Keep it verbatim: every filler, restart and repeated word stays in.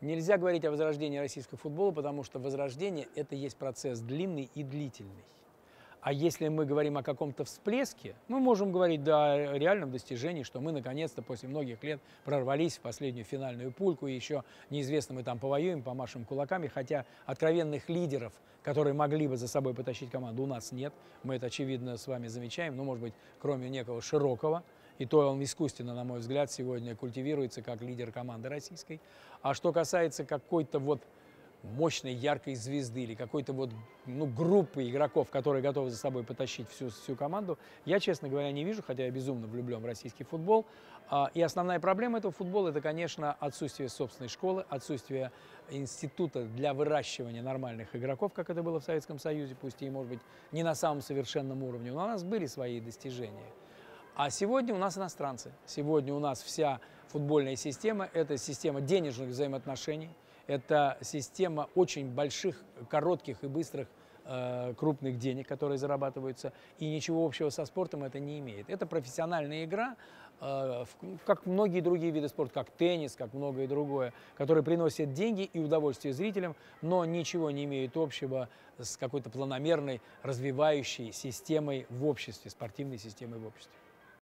Нельзя говорить о возрождении российского футбола, потому что возрождение – это есть процесс длинный и длительный. А если мы говорим о каком-то всплеске, мы можем говорить да, о реальном достижении, что мы наконец-то после многих лет прорвались в последнюю финальную пульку, и еще неизвестно, мы там повоюем, помашем кулаками, хотя откровенных лидеров, которые могли бы за собой потащить команду, у нас нет. Мы это, очевидно, с вами замечаем, но, ну, может быть, кроме некого Широкого, и то он искусственно, на мой взгляд, сегодня культивируется как лидер команды российской. А что касается какой-то вот мощной яркой звезды или какой-то вот, ну, группы игроков, которые готовы за собой потащить всю, всю команду, я, честно говоря, не вижу, хотя я безумно влюблен в российский футбол. И основная проблема этого футбола – это, конечно, отсутствие собственной школы, отсутствие института для выращивания нормальных игроков, как это было в Советском Союзе, пусть и, может быть, не на самом совершенном уровне, но у нас были свои достижения. А сегодня у нас иностранцы. Сегодня у нас вся футбольная система – это система денежных взаимоотношений, это система очень больших, коротких и быстрых э, крупных денег, которые зарабатываются, и ничего общего со спортом это не имеет. Это профессиональная игра, э, в, как многие другие виды спорта, как теннис, как многое другое, которые приносят деньги и удовольствие зрителям, но ничего не имеют общего с какой-то планомерной, развивающей системой в обществе, спортивной системой в обществе.